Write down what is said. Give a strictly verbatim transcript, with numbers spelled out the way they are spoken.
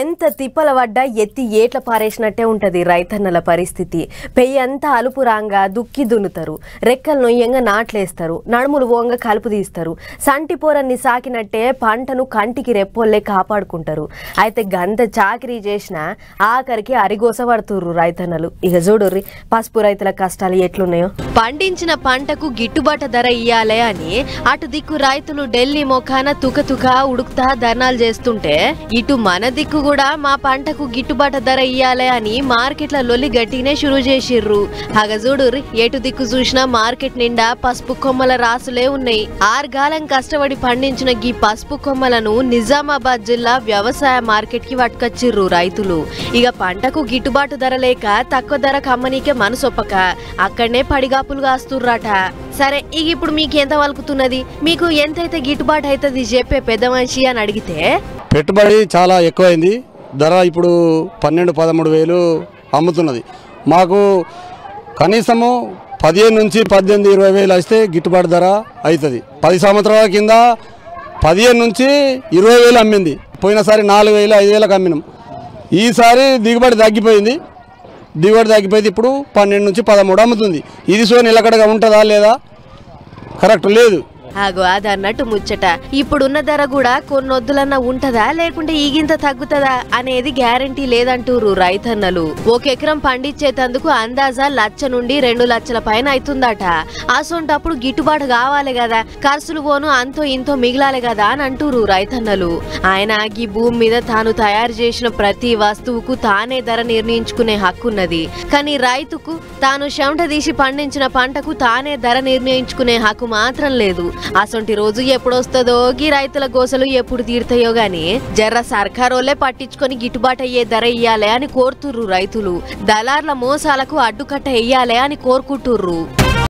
ఎంత తిప్పల వడ్డా ఎత్తి ఏట్ల పారేసినట్టే ఉంటుంది రైతన్నల పరిస్థితి. పెయ్యంతా అలుపు రాంగా దుక్కి దున్నుతారు, రెక్కలు నొయ్యంగా నాట్లేస్తారు, నడుములు ఓంగా కలుపు తీస్తారు, సంటిపోరన్ని సాకినట్టే పంటను కంటికి రెప్పోళ్ళే కాపాడుకుంటారు. అయితే గంత చాకరీ చేసినా ఆఖరికి అరిగోసబడుతుర్రు రైతన్నలు. ఇక చూడుర్రి పసుపు రైతుల కష్టాలు ఎట్లున్నాయో. పండించిన పంటకు గిట్టుబాటు ధర ఇయ్యాలే అని అటు దిక్కు రైతులు ఢిల్లీ మొఖాన తుకతుకా ఉడుకుతా ధర్నాలు చేస్తుంటే, ఇటు మన దిక్కు కూడా మా పంటకు గిట్టుబాటు ధర ఇయ్యాలే అని మార్కెట్ల లొల్లి గట్టినే షురు చేసిర్రు. హగజూడు ఎటు దిక్కు చూసినా మార్కెట్ నిండా పసుపు కొమ్మల రాసులే ఉన్నాయి. ఆరుగాలం కష్టపడి పండించిన గీ పసుపు కొమ్మలను నిజామాబాద్ జిల్లా వ్యవసాయ మార్కెట్ కి పట్టుకొచ్చిర్రు రైతులు. ఇక పంటకు గిట్టుబాటు ధర లేక తక్కువ ధర కమ్మనీకే మనసొప్పక అక్కడనే పడిగాపులు కాస్తుర్రట. సరే ఇక ఇప్పుడు మీకు ఎంత వలుకుతున్నది, మీకు ఎంతైతే గిట్టుబాటు అవుతుంది చెప్పే పెద్ద మనిషి అని అడిగితే, పెట్టుబడి చాలా ఎక్కువైంది, ధర ఇప్పుడు పన్నెండు పదమూడు వేలు అమ్ముతున్నది, మాకు కనీసము పదిహేను నుంచి పద్దెనిమిది ఇరవై వేలు వస్తే గిట్టుబాటు ధర అవుతుంది. పది సంవత్సరాల కింద పదిహేను నుంచి ఇరవై వేలు అమ్మింది, పోయినసారి నాలుగు వేలు ఐదు వేలకు అమ్మినాం. ఈసారి దిగుబడి తగ్గిపోయింది, దిగుబడి తగ్గిపోయింది ఇప్పుడు పన్నెండు నుంచి పదమూడు అమ్ముతుంది. ఇది సో నిలకడగా ఉంటుందా లేదా, కరెక్ట్ లేదు. ఆగో అది అన్నట్టు ముచ్చట. ఇప్పుడున్న ధర కూడా కొన్నొద్దులన్నా ఉంటదా లేకుంటే ఈగింత తగ్గుతుందా అనేది గ్యారంటీ లేదంటూరు రైతన్నలు. ఒక ఎకరం పండించేటందుకు అందాజా లక్ష నుండి రెండు లక్షల పైన అవుతుందట. అసొంటప్పుడు గిట్టుబాటు కావాలి కదా, ఖర్చులు పోను అంతో ఇంతో మిగిలాలి కదా అని అంటూరు రైతన్నలు. ఆయన ఈ భూమి మీద తాను తయారు చేసిన ప్రతి వస్తువుకు తానే ధర నిర్ణయించుకునే హక్కున్నది, కానీ రైతుకు తాను చెమట తీసి పండించిన పంటకు తానే ధర నిర్ణయించుకునే హక్కు మాత్రం లేదు. అసొంటి రోజు ఎప్పుడొస్తుందో, గీ రైతుల గోసలు ఎప్పుడు తీరుతాయో గాని జర్ర సర్కారోలే పట్టించుకొని గిట్టుబాటు అయ్యే ధర ఇయ్యాలే అని కోరుతుర్రు రైతులు. దళార్ల మోసాలకు అడ్డుకట్ట ఇయ్యాలే అని కోరుకుంటుర్రు.